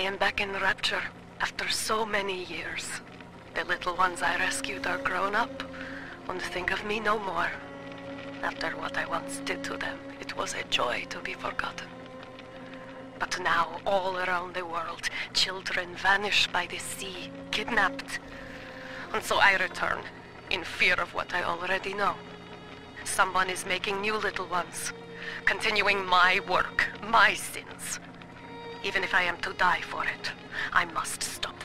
I am back in Rapture after so many years. The little ones I rescued are grown up and think of me no more. After what I once did to them, it was a joy to be forgotten. But now, all around the world, children vanish by the sea, kidnapped. And so I return, in fear of what I already know. Someone is making new little ones, continuing my work, my sins. Even if I am to die for it, I must stop.